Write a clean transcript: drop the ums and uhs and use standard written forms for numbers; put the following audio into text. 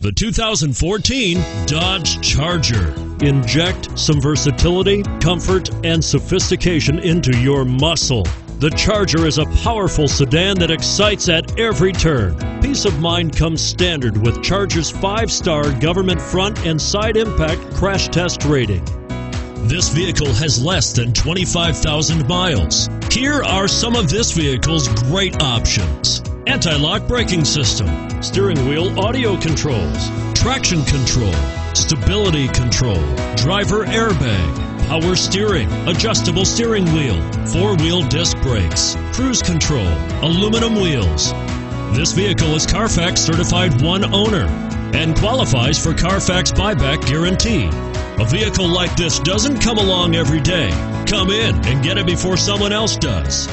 The 2014 Dodge Charger. Inject some versatility, comfort, and sophistication into your muscle. The Charger is a powerful sedan that excites at every turn. Peace of mind comes standard with Charger's 5-star government front and side impact crash test rating. This vehicle has less than 25,000 miles. Here are some of this vehicle's great options: anti-lock braking system, steering wheel audio controls, traction control, stability control, driver airbag, power steering, adjustable steering wheel, four-wheel disc brakes, cruise control, aluminum wheels. This vehicle is Carfax certified one owner and qualifies for Carfax buyback guarantee. A vehicle like this doesn't come along every day. Come in and get it before someone else does.